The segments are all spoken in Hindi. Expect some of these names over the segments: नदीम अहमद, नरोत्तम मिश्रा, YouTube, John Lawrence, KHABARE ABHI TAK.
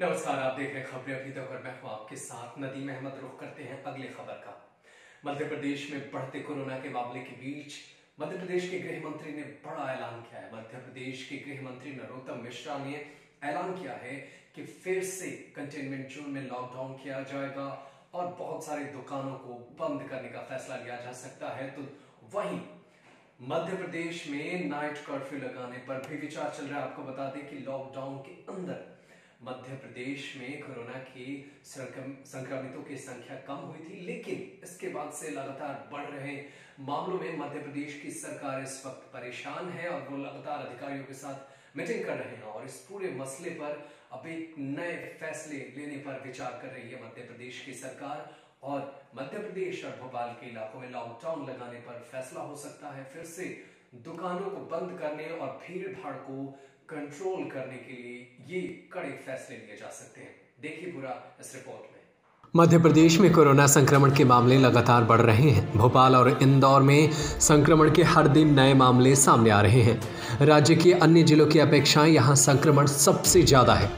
नमस्कार, आप देख रहे हैं खबरें अभी तक और मैं हूं आपके साथ नदीम अहमद। रुख करते हैं अगले खबर का। मध्य प्रदेश में बढ़ते कोरोना के मामले के बीच मध्य प्रदेश के गृह मंत्री ने बड़ा ऐलान किया है। मध्य प्रदेश के गृह मंत्री नरोत्तम मिश्रा ने ऐलान किया है कि फिर से कंटेनमेंट जोन में लॉकडाउन किया जाएगा और बहुत सारी दुकानों को बंद करने का फैसला लिया जा सकता है। तो वहीं मध्य प्रदेश में नाइट कर्फ्यू लगाने पर भी विचार चल रहा है। आपको बता दें कि लॉकडाउन के अंदर मध्य प्रदेश में कोरोना के संक्रमितों की संख्या कम हुई थी, लेकिन इसके बाद से लगातार बढ़ रहे मामलों में मध्य प्रदेश की सरकार इस वक्त परेशान है और वो लगातार अधिकारियों के साथ मीटिंग कर रहे हैं और इस पूरे मसले पर अब एक नए फैसले लेने पर विचार कर रही है मध्य प्रदेश की सरकार। और मध्य प्रदेश और भोपाल के इलाकों में लॉकडाउन लगाने पर फैसला हो सकता है। फिर से दुकानों को बंद करने और भीड़ भाड़ को कंट्रोल करने के लिए ये कड़े फैसले लिए जा सकते हैं। देखिए पूरा इस रिपोर्ट में। मध्य प्रदेश में कोरोना संक्रमण के मामले लगातार बढ़ रहे हैं। भोपाल और इंदौर में संक्रमण के हर दिन नए मामले सामने आ रहे हैं। राज्य के अन्य जिलों की अपेक्षा यहां संक्रमण सबसे ज़्यादा है।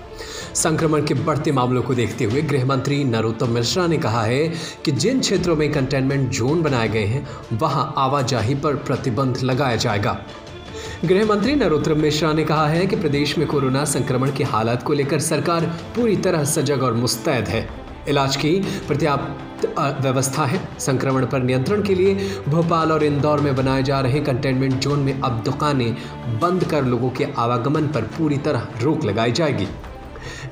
संक्रमण के बढ़ते मामलों को देखते हुए गृह मंत्री नरोत्तम मिश्रा ने कहा है कि जिन क्षेत्रों में कंटेनमेंट जोन बनाए गए हैं वहाँ आवाजाही पर प्रतिबंध लगाया जाएगा। गृह मंत्री नरोत्तम मिश्रा ने कहा है कि प्रदेश में कोरोना संक्रमण की हालत को लेकर सरकार पूरी तरह सजग और मुस्तैद है। इलाज की पर्याप्त व्यवस्था है। संक्रमण पर नियंत्रण के लिए भोपाल और इंदौर में बनाए जा रहे कंटेनमेंट जोन में अब दुकानें बंद कर लोगों के आवागमन पर पूरी तरह रोक लगाई जाएगी।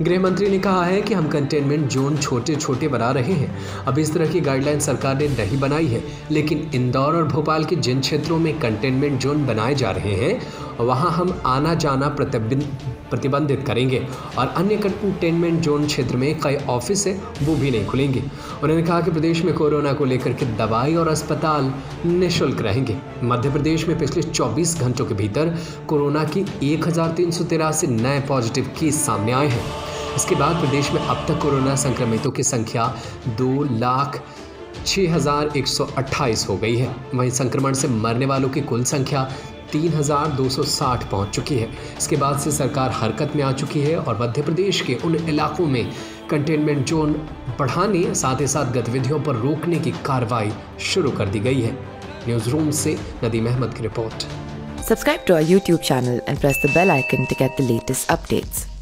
गृह मंत्री ने कहा है कि हम कंटेनमेंट जोन छोटे छोटे बना रहे हैं। अब इस तरह की गाइडलाइन सरकार ने नहीं बनाई है, लेकिन इंदौर और भोपाल के जिन क्षेत्रों में कंटेनमेंट जोन बनाए जा रहे हैं वहां हम आना जाना प्रतिबंधित करेंगे और अन्य कंटेनमेंट जोन क्षेत्र में कई ऑफिस है वो भी नहीं खुलेंगे। उन्होंने कहा कि प्रदेश में कोरोना को लेकर के दवाई और अस्पताल निःशुल्क रहेंगे। मध्य प्रदेश में पिछले 24 घंटों के भीतर कोरोना की 1383 नए पॉजिटिव केस सामने आए हैं। इसके बाद प्रदेश में अब तक कोरोना संक्रमितों की संख्या 2,06,128 हो गई है। वहीं संक्रमण से मरने वालों की कुल संख्या 3,260 पहुँच चुकी है। इसके बाद से सरकार हरकत में आ चुकी है और मध्य प्रदेश के उन इलाकों में कंटेनमेंट जोन बढ़ाने साथ ही साथ गतिविधियों पर रोकने की कार्रवाई शुरू कर दी गई है। न्यूज़ रूम से नदीम अहमद की report. Subscribe to our YouTube channel and press the bell icon to get the latest updates.